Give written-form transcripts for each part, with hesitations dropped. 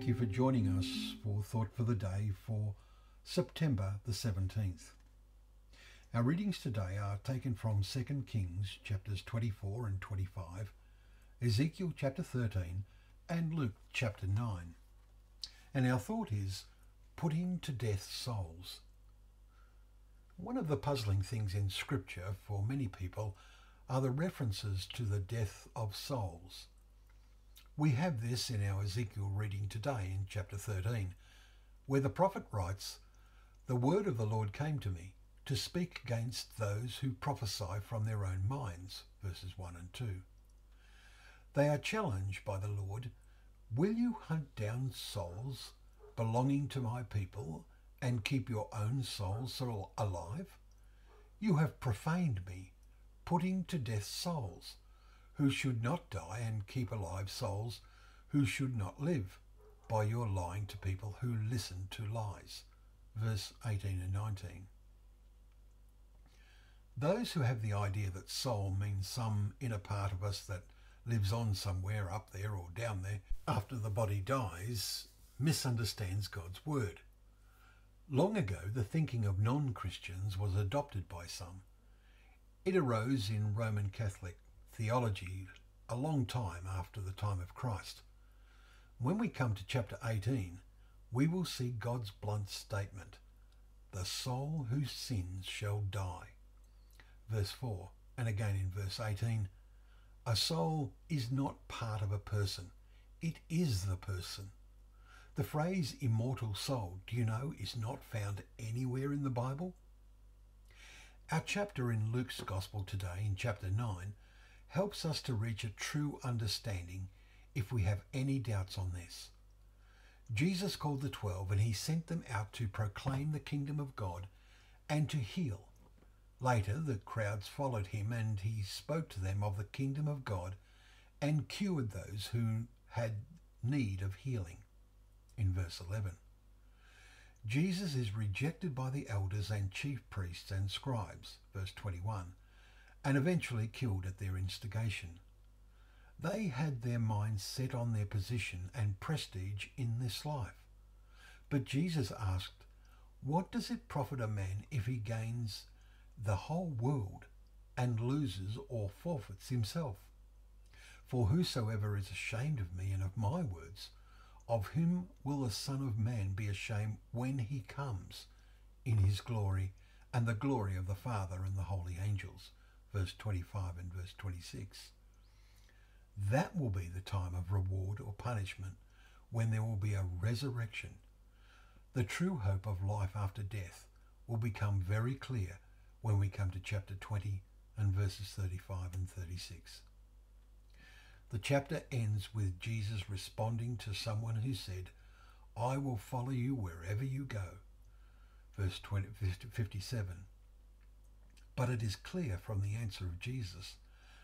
Thank you for joining us for Thought for the Day for September the 17th. Our readings today are taken from 2 Kings chapters 24 and 25, Ezekiel chapter 13 and Luke chapter 9. And our thought is putting to death souls. One of the puzzling things in Scripture for many people are the references to the death of souls. We have this in our Ezekiel reading today in chapter 13, where the prophet writes, "The word of the Lord came to me, to speak against those who prophesy from their own minds," verses 1 and 2. They are challenged by the Lord, "Will you hunt down souls belonging to my people and keep your own souls alive? You have profaned me, putting to death souls who should not die and keep alive souls who should not live by your lying to people who listen to lies." Verse 18 and 19. Those who have the idea that soul means some inner part of us that lives on somewhere up there or down there after the body dies misunderstands God's word. Long ago, the thinking of non-Christians was adopted by some. It arose in Roman Catholic theology a long time after the time of Christ. When we come to chapter 18, we will see God's blunt statement, "The soul who sins shall die." Verse 4, and again in verse 18, "A soul is not part of a person, it is the person." The phrase immortal soul, do you know, is not found anywhere in the Bible. Our chapter in Luke's Gospel today, in chapter 9, helps us to reach a true understanding if we have any doubts on this. Jesus called the 12 and he sent them out to proclaim the kingdom of God and to heal. Later, the crowds followed him and he spoke to them of the kingdom of God and cured those who had need of healing. In verse 11, Jesus is rejected by the elders and chief priests and scribes, verse 21, and eventually killed at their instigation. They had their minds set on their position and prestige in this life. But Jesus asked, "What does it profit a man if he gains the whole world and loses or forfeits himself? For whosoever is ashamed of me and of my words, of him will the Son of Man be ashamed when he comes in his glory and the glory of the Father and the holy angels." Verse 25 and verse 26. That will be the time of reward or punishment, when there will be a resurrection. The true hope of life after death will become very clear when we come to chapter 20 and verses 35 and 36. The chapter ends with Jesus responding to someone who said, "I will follow you wherever you go." Verse 57. But it is clear from the answer of Jesus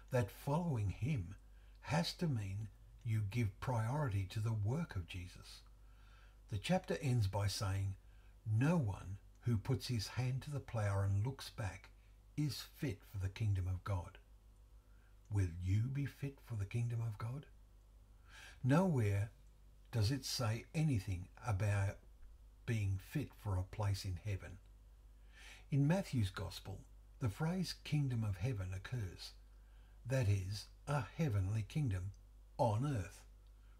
that following him has to mean you give priority to the work of Jesus. The chapter ends by saying, "No one who puts his hand to the plough and looks back is fit for the kingdom of God." Will you be fit for the kingdom of God? Nowhere does it say anything about being fit for a place in heaven. In Matthew's Gospel, the phrase kingdom of heaven occurs, that is, a heavenly kingdom on earth.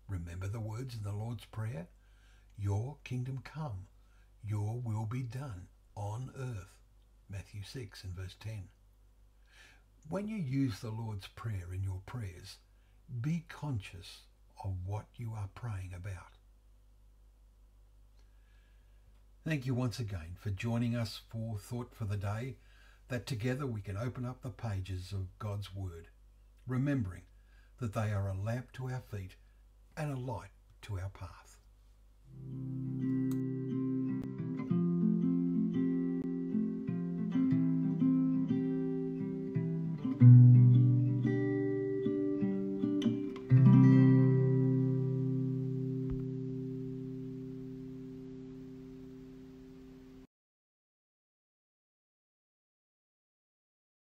Remember the words in the Lord's Prayer? "Your kingdom come, your will be done on earth." Matthew 6 and verse 10. When you use the Lord's Prayer in your prayers, be conscious of what you are praying about. Thank you once again for joining us for Thought for the Day, that together we can open up the pages of God's Word, remembering that they are a lamp to our feet and a light to our path.